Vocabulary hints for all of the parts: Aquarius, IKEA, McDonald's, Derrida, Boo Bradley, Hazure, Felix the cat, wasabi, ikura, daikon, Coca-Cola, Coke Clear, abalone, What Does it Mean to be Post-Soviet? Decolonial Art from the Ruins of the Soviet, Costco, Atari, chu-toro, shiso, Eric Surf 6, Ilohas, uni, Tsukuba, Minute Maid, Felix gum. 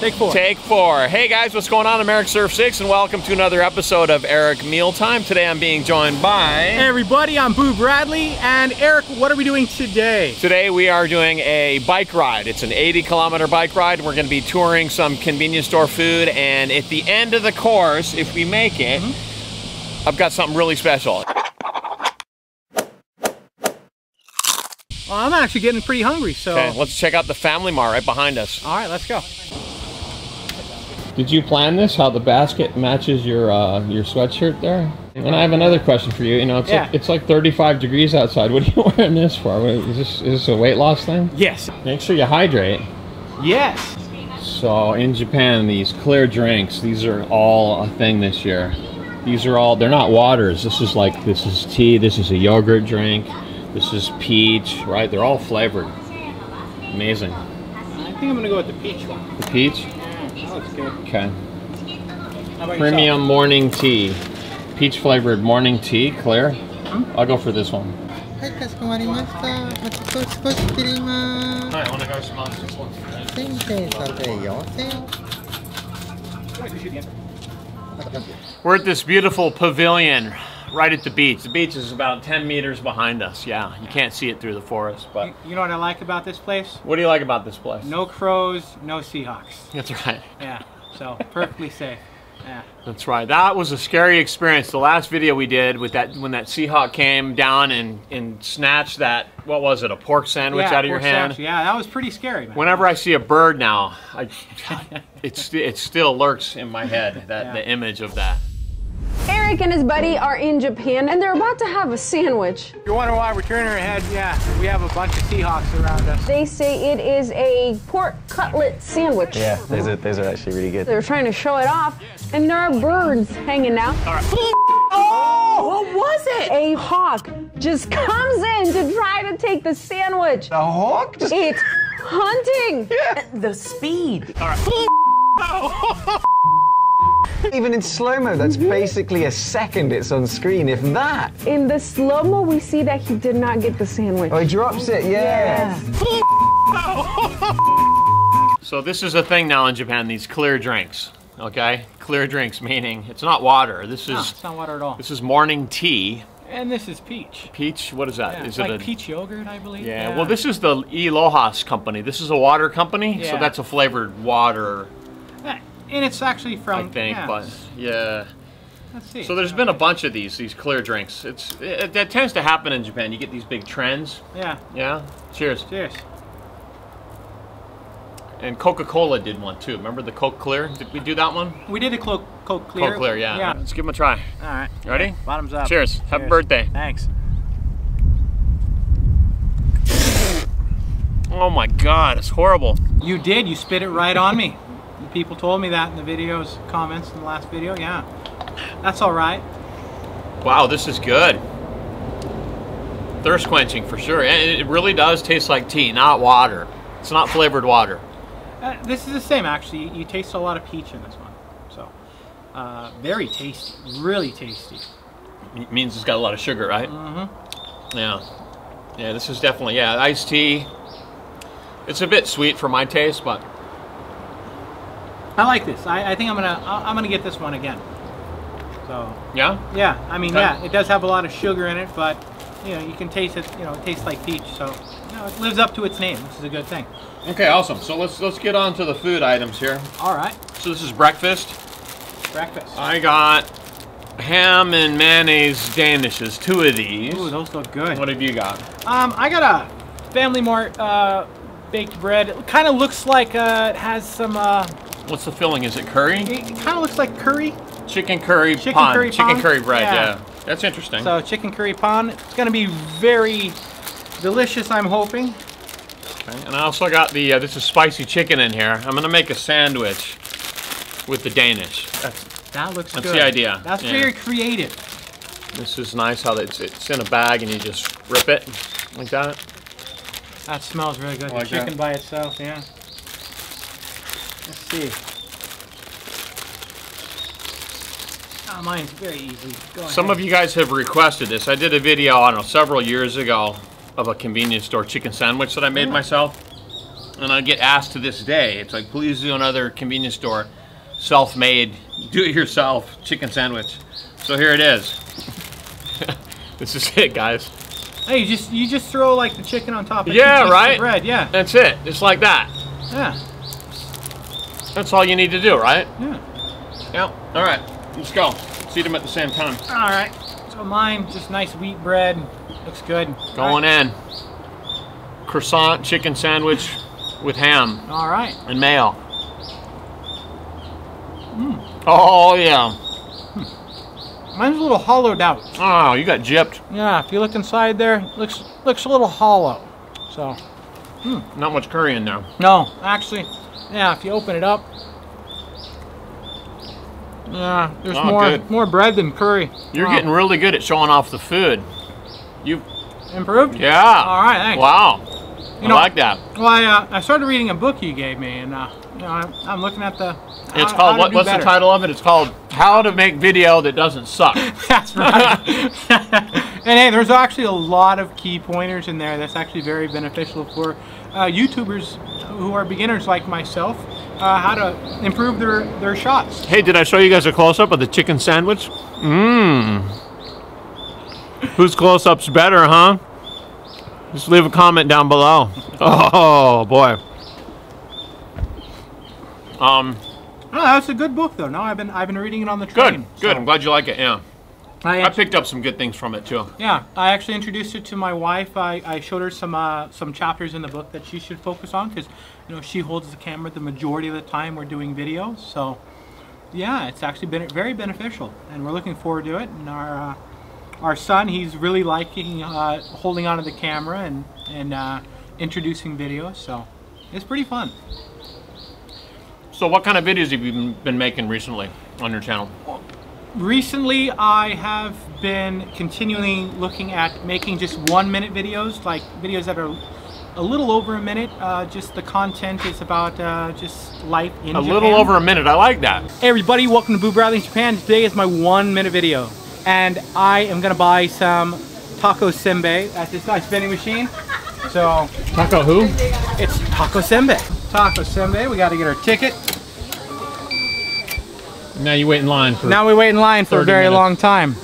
Take four. Take four. Hey guys, what's going on? I'm Eric Surf 6 and welcome to another episode of Eric Meal Time. Today I'm being joined by... Hey everybody, I'm Boo Bradley. And Eric, what are we doing today? Today we are doing a bike ride. It's an 80-kilometer bike ride. We're going to be touring some convenience store food, and at the end of the course, if we make it, I've got something really special. Well, I'm actually getting pretty hungry, so... Okay, let's check out the Family Mart right behind us. All right, let's go. Did you plan this? How the basket matches your sweatshirt there? And I have another question for you. You know, it's, yeah, like, it's like 35 degrees outside. What are you wearing this for? Is this a weight loss thing? Yes. Make sure you hydrate. Yes. So in Japan, these clear drinks, these are all a thing this year. These are all, they're not waters. This is tea, this is a yogurt drink, this is peach, right? They're all flavored. Amazing. I think I'm gonna go with the peach one. The peach? Looks good. Okay. Premium morning tea. Peach flavored morning tea, clear. I'll go for this one. We're at this beautiful pavilion right at the beach. The beach is about 10 meters behind us. Yeah, you can't see it through the forest, but... You know what I like about this place? What do you like about this place? No crows, no Seahawks. That's right. Yeah, so perfectly safe. Yeah. That's right. That was a scary experience. The last video we did with that, when that Seahawk came down and snatched that, what was it, a pork sandwich out of your hand? Sandwich. Yeah, that was pretty scary. Man. Whenever I see a bird now, it still lurks in my head, that the image of that. Eric and his buddy are in Japan, and they're about to have a sandwich. If you're wondering why we're turning our head, yeah, we have a bunch of Seahawks around us. They say it is a pork cutlet sandwich. Yeah, these are actually really good. They're trying to show it off, and there are birds hanging out. All right. Oh, what was it? A hawk just comes in to try to take the sandwich. A hawk? Just... It's hunting. Yeah. The speed. All right. Oh. Even in slow-mo, that's basically a second it's on screen, if that. In the slow-mo, we see that he did not get the sandwich. Oh, he drops it, yeah. So this is a thing now in Japan, these clear drinks, okay? Clear drinks, meaning it's not water. This is... No, it's not water at all. This is morning tea. And this is peach. Peach, what is that? Yeah, is it like peach yogurt, I believe? Yeah, well, this is the Ilohas company. This is a water company, so that's a flavored water... And it's actually from, I think, but let's see. So there's been a bunch of these clear drinks. That tends to happen in Japan. You get these big trends. Yeah. Yeah. Cheers. Cheers. And Coca-Cola did one too. Remember the Coke Clear? Did we do that one? We did a Coke Clear. Coke Clear, yeah. Let's give them a try. All right. You ready? Bottoms up. Cheers. Cheers. Happy birthday. Thanks. Oh my God, it's horrible. You did. You spit it right on me. People told me that in the videos, comments in the last video, yeah. That's all right. Wow, this is good. Thirst quenching for sure. It really does taste like tea, not water. It's not flavored water. This is the same, actually. You taste a lot of peach in this one. So, very tasty, really tasty. It means it's got a lot of sugar, right? Mm-hmm. Yeah. Yeah, this is definitely, iced tea. It's a bit sweet for my taste, but... I like this. I think I'm gonna get this one again. So yeah. I mean, yeah, it does have a lot of sugar in it, but you know, you can taste it. You know, it tastes like peach. So you know, it lives up to its name, which is a good thing. Okay, awesome. So let's get on to the food items here. All right. So this is breakfast. Breakfast. I got ham and mayonnaise danishes. 2 of these. Ooh, those look good. What have you got? I got a Family Mart baked bread. It kind of looks like it has some. What's the filling? Is it curry? It kind of looks like curry. Chicken curry pon. Chicken curry bread, yeah. That's interesting. So chicken curry pon. It's going to be very delicious, I'm hoping. Okay. And I also got the, this is spicy chicken in here. I'm going to make a sandwich with the Danish. That looks good. That's the idea. That's very creative. This is nice how it's in a bag and you just rip it like that. That smells really good. Like the chicken by itself, yeah. Let's see. Oh, mine's very easy. Go ahead. Some of you guys have requested this. I did a video, I don't know, several years ago of a convenience store chicken sandwich that I made myself. and I get asked to this day, it's like, please do another convenience store self-made, do-it-yourself chicken sandwich. So here it is. This is it, guys. Hey, you just throw like the chicken on top of the bread. Yeah, that's it. It's like that. Yeah. That's all you need to do, right? Yeah. Yeah. All right. Let's go. Let's eat them at the same time. All right. So mine, just nice wheat bread. Looks good. Going in. Croissant chicken sandwich with ham. All right. And mayo. Mm. Oh, yeah. Hmm. Mine's a little hollowed out. Oh, you got gypped. Yeah. If you look inside there, it looks a little hollow. So. Hmm. Not much curry in there. No. Actually, yeah, if you open it up. Yeah, there's more bread than curry. You're getting really good at showing off the food. You've improved? Yeah. All right, thanks. Wow. I like that. Well, I started reading a book you gave me, and you know, I'm looking at the. It's called what's the title of it? It's called How to Make Video That Doesn't Suck. That's right. And hey, there's actually a lot of key pointers in there that's actually very beneficial for YouTubers who are beginners like myself. How to improve their shots. Hey, did I show you guys a close-up of the chicken sandwich? Mmm. Whose close-up's better, huh? Just leave a comment down below. Oh, boy. No, that's a good book, though. No, I've been reading it on the train. Good, good. So. I'm glad you like it, yeah. I picked up some good things from it, too. Yeah, I actually introduced it to my wife. I showed her some chapters in the book that she should focus on because, you know, she holds the camera the majority of the time we're doing videos. So, yeah, it's actually been very beneficial, and we're looking forward to it. And our son, he's really liking holding onto the camera and introducing videos. So, it's pretty fun. So, what kind of videos have you been making recently on your channel? Recently, I have been continually looking at making just 1-minute videos, like videos that are a little over a minute. Just the content is about just life in Japan. A little over a minute, I like that. Hey everybody, welcome to Boo Bradley in Japan. Today is my 1-minute video. And I am gonna buy some taco senbei at this nice vending machine. So... Taco who? It's taco senbei. Taco senbei, we gotta get our ticket. Now you wait in line for. Now we wait in line for a very long time.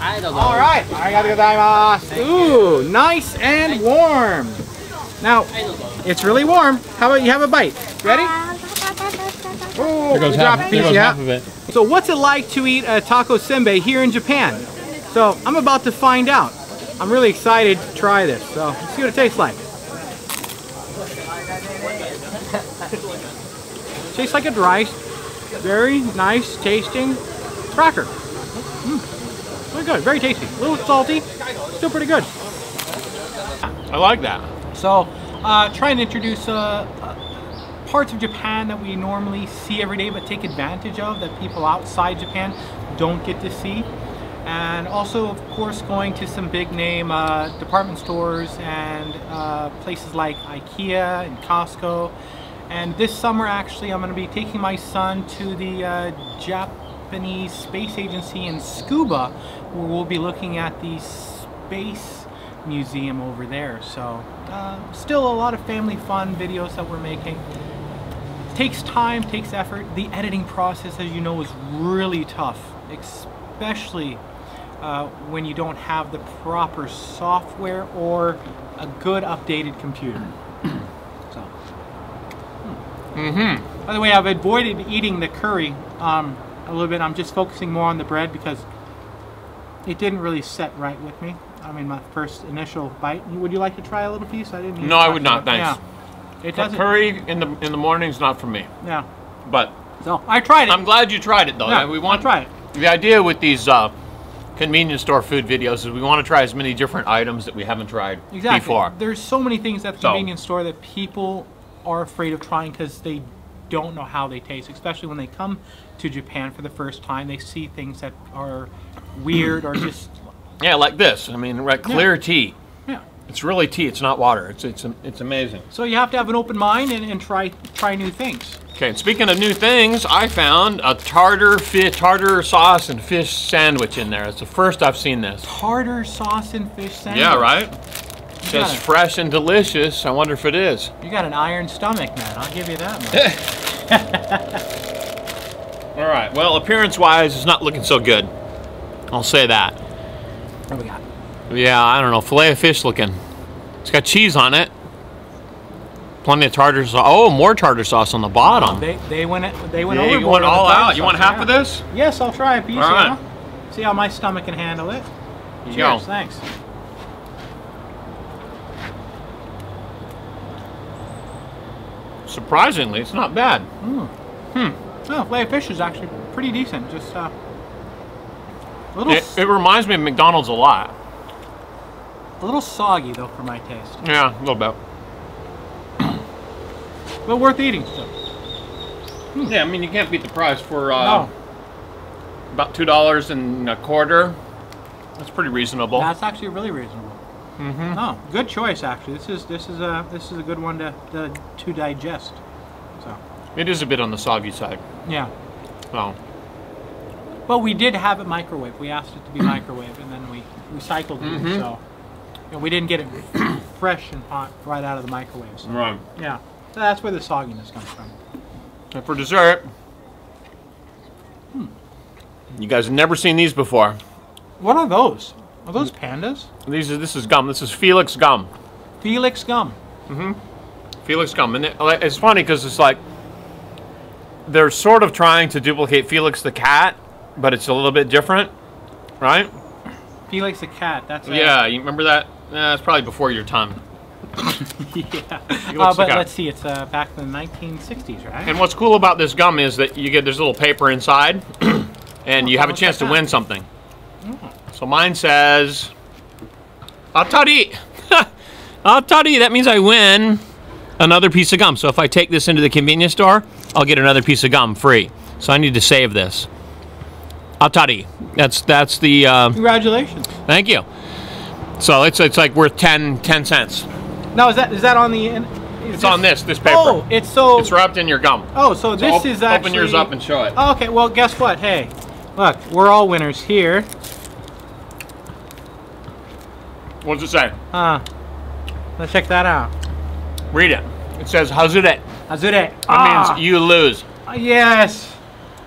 I don't know. All right, arigatou gozaimasu. Ooh, nice and warm. Now it's really warm. How about you have a bite? Ready? Oh, there goes half of it. So what's it like to eat a taco senbei here in Japan? So I'm about to find out. I'm really excited to try this. So let's see what it tastes like. Tastes like a dry, very nice tasting cracker. Mm. Really good, very tasty. A little salty, still pretty good. I like that. So, try and introduce parts of Japan that we normally see every day, but take advantage of, that people outside Japan don't get to see. And also, of course, going to some big name department stores and places like IKEA and Costco. And this summer, actually, I'm going to be taking my son to the Japanese Space Agency in Tsukuba, where we'll be looking at the Space Museum over there. So, still a lot of family fun videos that we're making. It takes time, takes effort. The editing process, as you know, is really tough, especially when you don't have the proper software or a good updated computer. Mm-hmm. By the way, I've avoided eating the curry a little bit. I'm just focusing more on the bread because it didn't really set right with me. I mean, my first initial bite. Would you like to try a little piece? I didn't. No, I would not. Thanks. Yeah. It doesn't. Curry in the morning's not for me. Yeah. But so I tried it. I'm glad you tried it though. Yeah, we want to try it. The idea with these convenience store food videos is we want to try as many different items that we haven't tried before. There's so many things at the convenience store that people are afraid of trying because they don't know how they taste, especially when they come to Japan for the first time. They see things that are weird or just yeah, like this. I mean, right? Clear tea. Yeah, it's really tea. It's not water. It's amazing. So you have to have an open mind and try new things. Okay. And speaking of new things, I found a tartar sauce and fish sandwich in there. It's the first I've seen this. Tartar sauce and fish sandwich. Yeah, right. Says fresh and delicious. I wonder if it is. You got an iron stomach, man. I'll give you that much. All right. Well, appearance-wise, it's not looking so good. I'll say that. What do we got? Yeah, I don't know. Filet of fish looking. It's got cheese on it. Plenty of tartar sauce. Oh, more tartar sauce on the bottom. Oh, they went overboard. You want all out? You want half of this? Yes, I'll try a piece. All right. See how my stomach can handle it. Cheers. Yo. Thanks. Surprisingly, it's not bad. Mm. Hmm. No, filet of fish is actually pretty decent. Just a little. It reminds me of McDonald's a lot. A little soggy though for my taste. Yeah, a little bit. But worth eating still. Yeah, I mean you can't beat the price for no. About $2.25. That's pretty reasonable. That's actually really reasonable. Mm-hmm. No, good choice actually. This is a good one to digest. So it is a bit on the soggy side. Yeah. Well. But we did have it microwaved. We asked it to be microwaved, and then we recycled it. Mm-hmm. So you know, we didn't get it fresh and hot right out of the microwave. So. Right. Yeah. So that's where the sogginess comes from. And for dessert, you guys have never seen these before. What are those? Are those pandas? This is gum. This is Felix gum. Felix gum. Mm-hmm. Felix gum, and it's funny because it's like they're sort of trying to duplicate Felix the cat, but it's a little bit different, right? Felix the cat. That's yeah. You remember that? That's probably before your time. Yeah. But let's see. It's back in the 1960s, right? And what's cool about this gum is that you get there's a little paper inside, and you have a chance to win something. Oh. So mine says, Atari. Atari, that means I win another piece of gum. So if I take this into the convenience store, I'll get another piece of gum free. So I need to save this. Atari, that's the... Congratulations. Thank you. So it's like worth 10 cents. Now is that on the... It's on this paper. Oh, it's so... It's wrapped in your gum. Oh, so this is actually... Open yours up and show it. Oh, okay, well guess what? Hey, look, we're all winners here. What does it say? Let's check that out. Read it. It says Hazure. Hazure. That means you lose. Yes.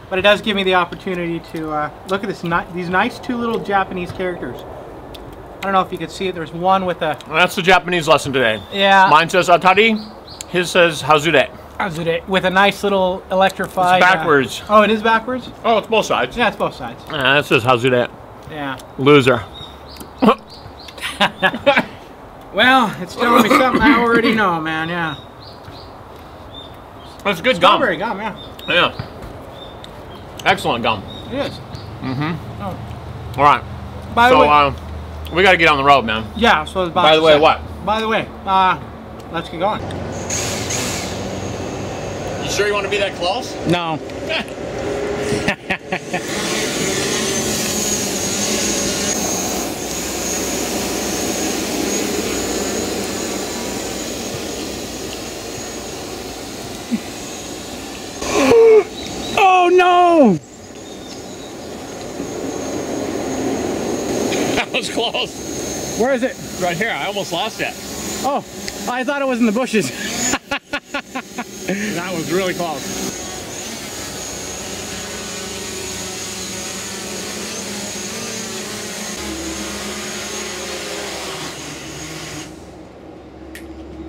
But it does give me the opportunity to look at this. These nice two little Japanese characters. I don't know if you can see it. There's one with a... Well, that's the Japanese lesson today. Yeah. Mine says Atari. His says Hazure. Hazure. With a nice little electrified... It's backwards. Oh, it is backwards? Oh, it's both sides. Yeah, it's both sides. That says Hazure. Yeah. Loser. Well, it's telling me something I already know, man. Yeah. That's good strawberry gum. Strawberry gum, yeah. Yeah. Excellent gum. It is. Mm-hmm. Oh. All right. By the way, we got to get on the road, man. Yeah. So it's about by the way, what? By the way, let's get going. You sure you want to be that close? No. Close. Where is it? Right here. I almost lost it. Oh, I thought it was in the bushes. That was really close.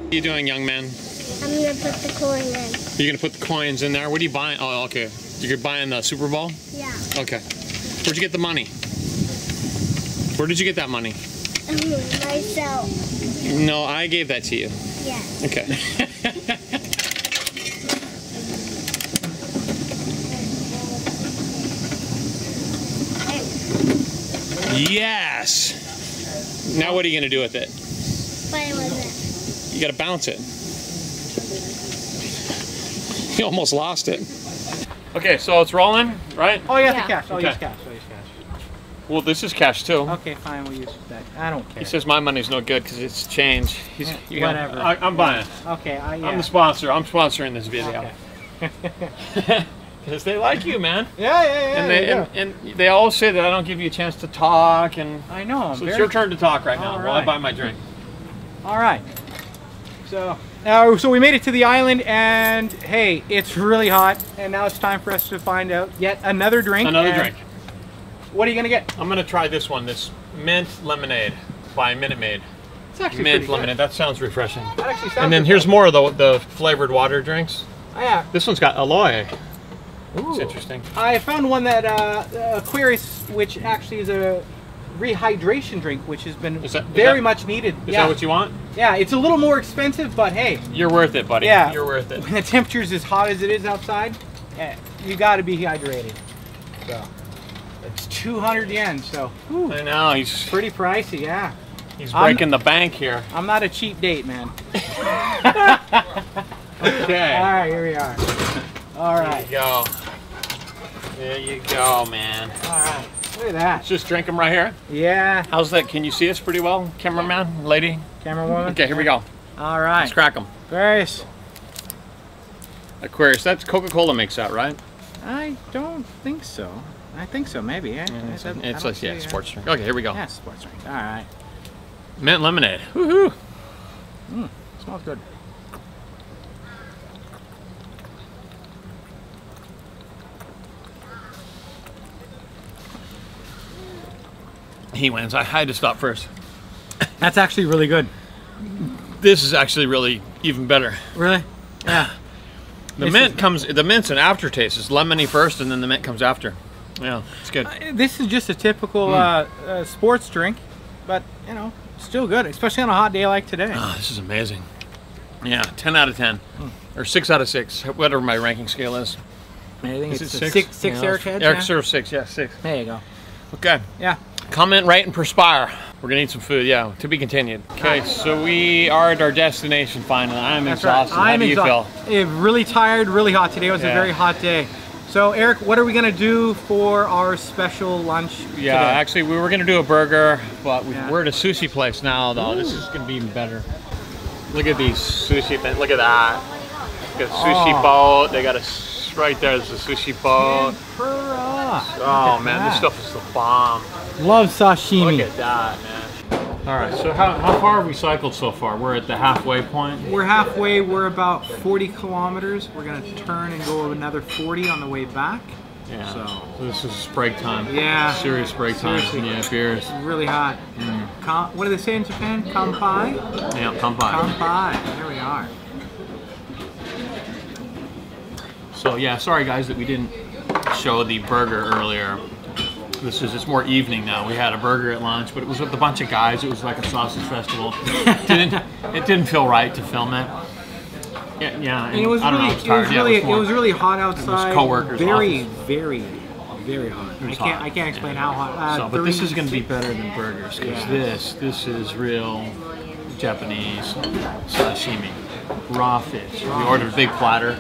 What are you doing, young man? I'm going to put the coin in. You're going to put the coins in there? What are you buying? Oh, okay. You're buying the Super Bowl? Yeah. Okay. Where'd you get the money? Where did you get that money? Myself. No, I gave that to you. Yeah. Okay. Yes! Now what are you going to do with it? Play with it. You got to bounce it. You almost lost it. Okay, so it's rolling, right? Oh, yeah, the cash. Oh, okay. Use cash. Well, this is cash too. Okay, fine. We'll use that. I don't care. He says my money's no good because it's change. He's, whatever. I'm buying. Okay. Yeah. I'm the sponsor. I'm sponsoring this video. Because okay. They like you, man. Yeah. And they all say that I don't give you a chance to talk. And I know. So it's your turn to talk right now. Right. While I buy my drink. All right. So we made it to the island, and hey, it's really hot, and now it's time for us to find out yet another drink. What are you gonna get? I'm gonna try this one. This mint lemonade by Minute Maid. It's actually mint lemonade. That sounds refreshing. That actually sounds. And then here's more of the flavored water drinks. Oh, yeah. This one's got aloe. Ooh. It's interesting. I found one that Aquarius, which actually is a rehydration drink, which has been very much needed. Is that what you want? Yeah, it's a little more expensive, but hey. You're worth it, buddy. Yeah. You're worth it. When the temperature's as hot as it is outside, you got to be hydrated. So it's 200 yen, so. Ooh, I know. He's pretty pricey, yeah. He's breaking the bank here. I'm not a cheap date, man. Okay. All right, here we are. All right. There you go, man. All right. Look at that. Let's just drink them right here. Yeah. How's that? Can you see us pretty well? Cameraman, lady? Camerawoman? Okay, here we go. All right. Let's crack them. Aquarius, that's Coca-Cola makes that, right? I don't think so. I think so, maybe. Yeah. It's sports drink. Okay, here we go. Yeah, sports drink. All right. Mint lemonade. Woohoo! Mmm, smells good. He wins. I had to stop first. That's actually really good. This is actually really even better. Really? Yeah. The mint's an aftertaste. It's lemony first, and then the mint comes after. Yeah, it's good. This is just a typical sports drink, but you know, still good, especially on a hot day like today. Oh, this is amazing. Yeah, 10 out of 10, or 6 out of 6, whatever my ranking scale is. I think it's six. Yeah, Eric heads. Eric Surf 6. Yeah, 6. There you go. Okay. Yeah. Comment, rate, and perspire. We're gonna eat some food, yeah, to be continued. Okay, so we are at our destination finally. I'm exhausted. Right. How do you feel? Really tired, really hot. Today was a very hot day. So Eric, what are we gonna do for our special lunch today? Actually, we were gonna do a burger, but we're at a sushi place now, though. Ooh. This is gonna be even better. Look at these sushi things. Look at that. Got a sushi boat. They got a right there. There's a sushi boat. Oh man, this stuff is the bomb. Love sashimi. Look at that, man. All right, so how far have we cycled so far? We're at the halfway point. We're halfway. We're about 40 kilometers. We're going to turn and go another 40 on the way back. Yeah, so this is break time. Yeah. Serious break time. Yeah, beers. It's really hot. Mm. What do they say in Japan? Kanpai? Yeah, kanpai. Kanpai. Here we are. So yeah, sorry guys that we didn't show the burger earlier. It's more evening now. We had a burger at lunch, but it was with a bunch of guys. It was like a sausage festival. It didn't feel right to film it. Yeah. And it was really hot outside. It was coworkers. Very, very, very hot. I can't explain how hot. But this is going to be better than burgers because this is real Japanese sashimi, raw fish. We ordered a big platter,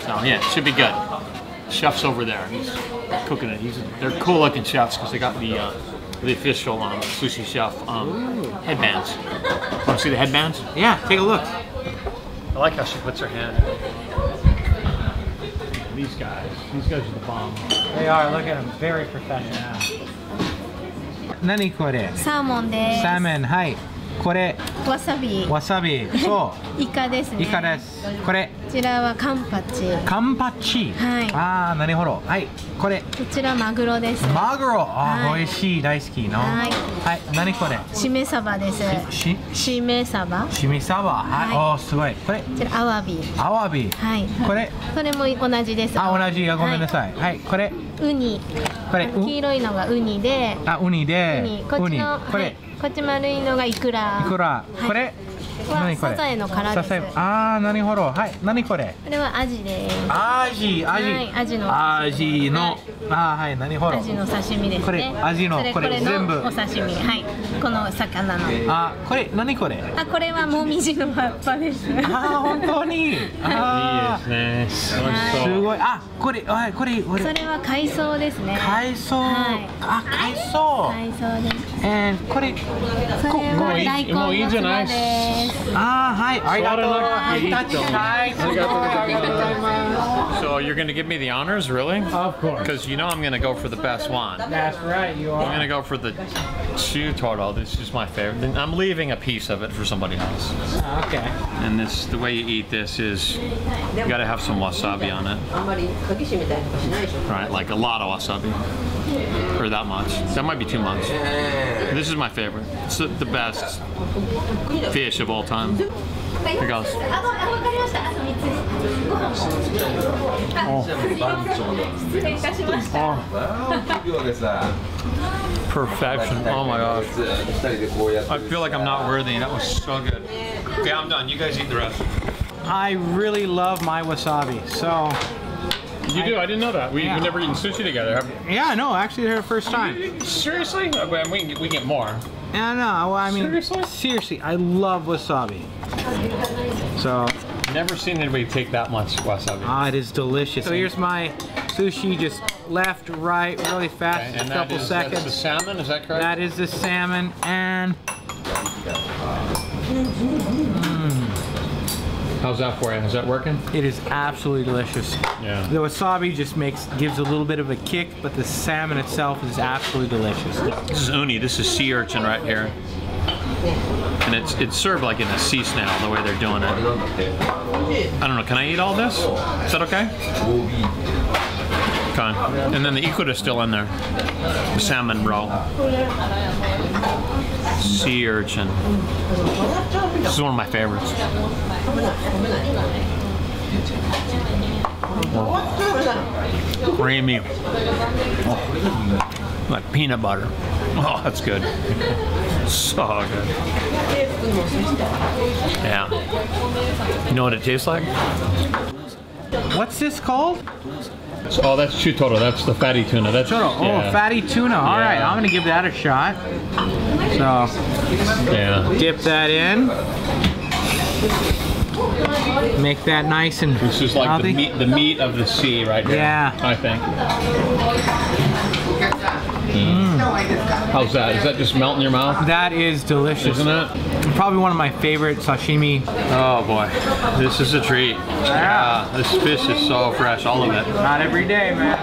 so yeah, it should be good. Chef's over there. He's cooking it. They're cool-looking chefs because they got the official sushi chef headbands. Want to see the headbands? Yeah, take a look. I like how she puts her hand. These guys are the bomb. They are. Look at them. Very professional. Yeah. Nani kore? Salmon desu. Salmon, hi. Kore. Wasabi. Wasabi. So. Ika desu. Ika desu. Kore. こちらはカンパチ。カンパチ。はい。ああ、なるほど。はい。これ。こちらマグロです。マグロ。ああ、美味しい。大好きの。はい。はい。何これ？しめ鯖です。しめ鯖。しめ鯖。はい。おお、すごい。これ。こちらアワビ。アワビ。はい。これ。それも同じです。あ、同じ。ごめんなさい。はい。これ。ウニ。これ。黄色いのがウニで。あ、ウニで。ウニ。こっちの。これ。こっち丸いのがイクラ。イクラ。これ。 サザエの殻です。ああ、なるほど。はい。何これ？これはアジです。アジの。ああ、はい。なるほど。アジの刺身ですね。これアジのこれ全部お刺身。はい。この魚の。あ、これ何これ？あ、これはモミジの葉っぱです。ああ、本当に。ああ、いいですね。すごい。あ、これはい、これ。それは海藻ですね。海藻。あ、海藻。海藻です。これ。もういいじゃない。 ああ、はい、ありがとうございます。you're gonna give me the honors, really? Of course. Because you know I'm gonna go for the best one. That's right, you are. I'm gonna go for the chu-toro. This is my favorite. I'm leaving a piece of it for somebody else. Okay. And this, the way you eat this is, you gotta have some wasabi on it. Right, like a lot of wasabi. Or that much. That might be too much. This is my favorite. It's the best fish of all time. Here goes. Oh. Perfection. Oh my gosh. I feel like I'm not worthy. That was so good. Okay, I'm done. You guys eat the rest. I really love my wasabi, so... You do? I didn't know that. We've never eaten sushi together, have we? Yeah, no, actually, it's our first time. Seriously? We get more. Yeah, no, well, I mean, seriously, I love wasabi. So. Never seen anybody take that much wasabi. Ah, it is delicious. So here's my sushi, just left, right, really fast, okay, and a couple seconds. That's the salmon, is that correct? That is the salmon, and. How's that for you? Is that working? It is absolutely delicious. Yeah. The wasabi just gives a little bit of a kick, but the salmon itself is absolutely delicious. This is uni. This is sea urchin right here, and it's served like in a sea snail the way they're doing it. I don't know. Can I eat all this? Is that okay? Okay. And then the ikura is still in there. The salmon roll. Sea urchin. This is one of my favorites. Oh. Creamy. Oh. Like peanut butter. Oh, that's good. So good. Yeah. You know what it tastes like? What's this called? Oh, that's chu-toro. That's the fatty tuna. That's fatty tuna. All right, I'm gonna give that a shot. So, dip that in. Make that nice and this is like the meat of the sea right here. Yeah. I think. Mm. How's that? Does that just melt in your mouth? That is delicious. Isn't it? Probably one of my favorite sashimi. Oh boy. This is a treat. Yeah. This fish is so fresh, all of it. Not every day, man.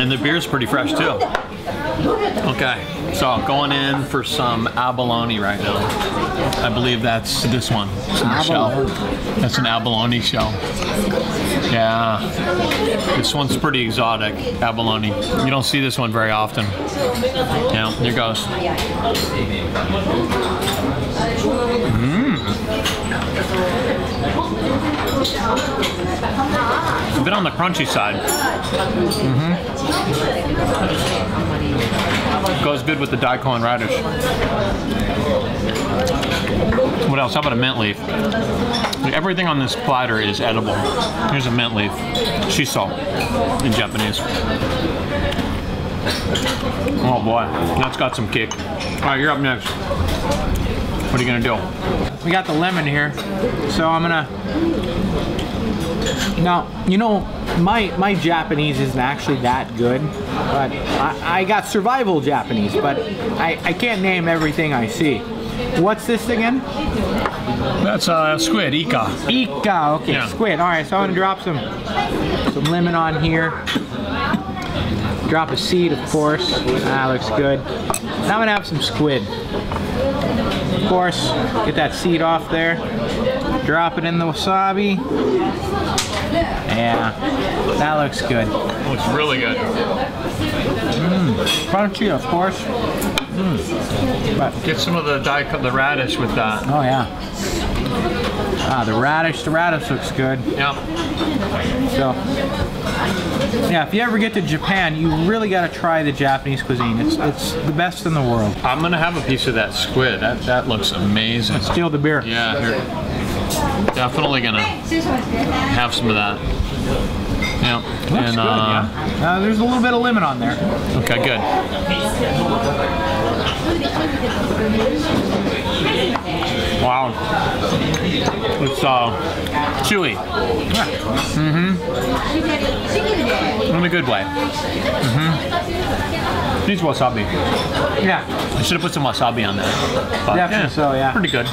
And the beer's pretty fresh too. Okay, so going in for some abalone right now. I believe that's this one. It's in the shell. That's an abalone shell. Yeah. This one's pretty exotic, abalone. You don't see this one very often. Yeah, here goes. A bit on the crunchy side. Mm-hmm. Goes good with the daikon radish. What else? How about a mint leaf? Everything on this platter is edible. Here's a mint leaf. Shiso in Japanese. Oh boy, that's got some kick. Alright, you're up next. What are you gonna do? We got the lemon here, so I'm gonna... Now, you know, my Japanese isn't actually that good, but I got survival Japanese, but I can't name everything I see. What's this again? That's squid, ika. Ika, okay, yeah. Squid. All right, so I'm gonna drop some lemon on here. Drop a seed, of course. That looks good. Now I'm gonna have some squid. Of course, get that seed off there. Drop it in the wasabi. Yeah, that looks good. Looks really good. Crunchy, of course. Get some of the radish with that. Oh yeah. Ah, the radish looks good. Yep. So, yeah, if you ever get to Japan, you really gotta try the Japanese cuisine. It's the best in the world. I'm gonna have a piece of that squid. That looks amazing. Let's steal the beer. Yeah. Here. Definitely gonna have some of that. Yeah. Looks good, yeah. There's a little bit of lemon on there. Okay, good. Wow. It's chewy. Mm-hmm. In a good way. Mm-hmm. Needs wasabi. Yeah. I should have put some wasabi on that. But yeah, so yeah. Pretty good.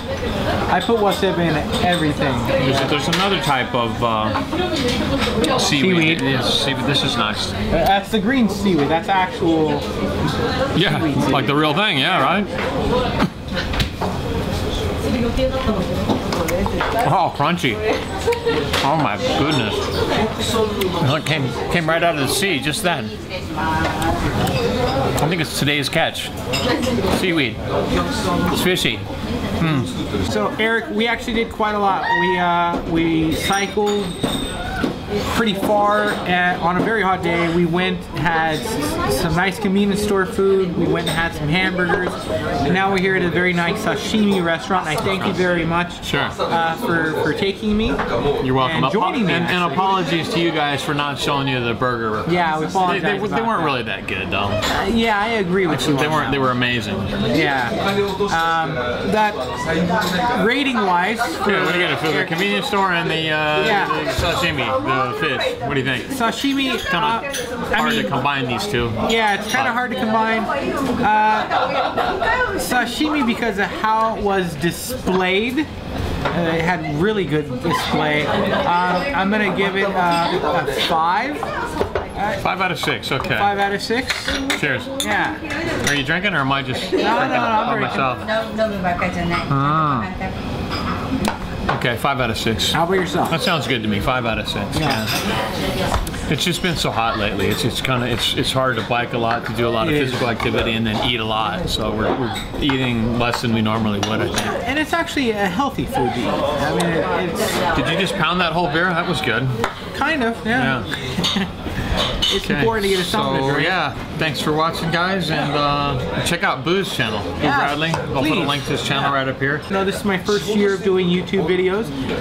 I put wasabi in everything. There's another type of seaweed. Yes, seaweed. This is nice. That's the green seaweed. That's actual. Yeah, seaweed. Like the real thing. Yeah, right. Oh, crunchy. Oh my goodness. It came right out of the sea just then. I think it's today's catch. Seaweed. It's fishy. Mm. So Eric, we actually did quite a lot. We cycled pretty far on a very hot day. We went, had some nice convenience store food. We went and had some hamburgers. And now we're here at a very nice sashimi restaurant. I thank you very much for taking me. You're welcome. And joining me. And apologies to you guys for not showing you the burger. Yeah, we apologize. They weren't really that good, though. Yeah, I agree with you. They weren't. They were amazing. Yeah. That rating-wise. Yeah, what do you get? For the convenience store and the sashimi. Fish. What do you think? Sashimi. Kind of hard to combine these two. Yeah, it's kind of hard to combine. Sashimi, because of how it was displayed. It had really good display. I'm gonna give it a 5. 5 out of 6, okay. 5 out of 6. Cheers. Yeah. Are you drinking or am I just drinking by myself? Okay, 5 out of 6. How about yourself? That sounds good to me. 5 out of 6. Yeah. It's just been so hot lately. It's hard to bike a lot, to do a lot of physical activity, and then eat a lot. So we're eating less than we normally would, I think. And it's actually a healthy food to eat. I mean, it's. Did you just pound that whole beer? That was good. Kind of. Yeah. It's important to get something to drink. Yeah. Thanks for watching, guys, and check out Boo's channel, Boo Bradley. I'll put a link to his channel right up here. No, this is my first year of doing YouTube videos.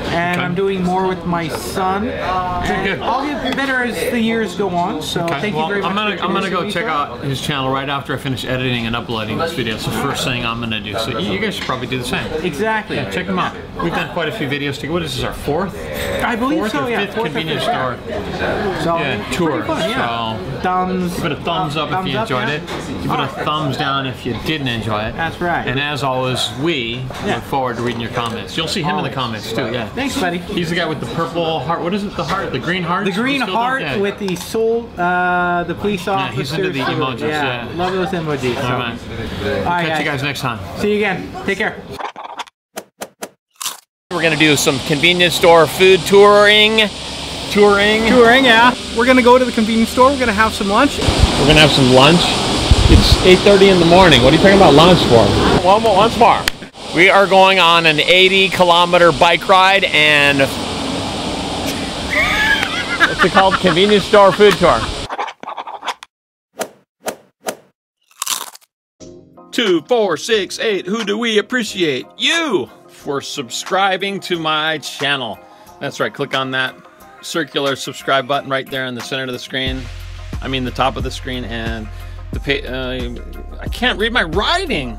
And I'm doing more with my son. And I'll get better as the years go on. So thank you very much. I'm gonna go check out his channel right after I finish editing and uploading this video. It's the first thing I'm gonna do. So you guys should probably do the same. Exactly. Yeah, check him out. We've done quite a few videos together. What is this? Our fourth? I believe so. Yeah. Fifth convenience store. Yeah. Tour. So thumbs. Give it a thumbs up if you enjoyed it. Give it a thumbs down if you didn't enjoy it. That's right. And as always, we look forward to reading your comments. You'll see him in the comments too, yeah. Thanks, buddy. He's the guy with the purple heart. What is it? The heart? The green heart? The green heart with the soul, the police officer. Yeah, he's into the emojis. Yeah. Love those emojis. So. All right. Catch you guys next time. See you again. Take care. We're gonna do some convenience store food touring. Yeah. We're gonna go to the convenience store. We're gonna have some lunch. We're gonna have some lunch. It's 8:30 in the morning. What are you talking about lunch for? One more, lunch bar. We are going on an 80-kilometer bike ride and what's it called? Convenience store food tour. Two, four, six, eight. Who do we appreciate? You for subscribing to my channel. That's right. Click on that circular subscribe button right there in the center of the screen. I mean the top of the screen and the I can't read my writing.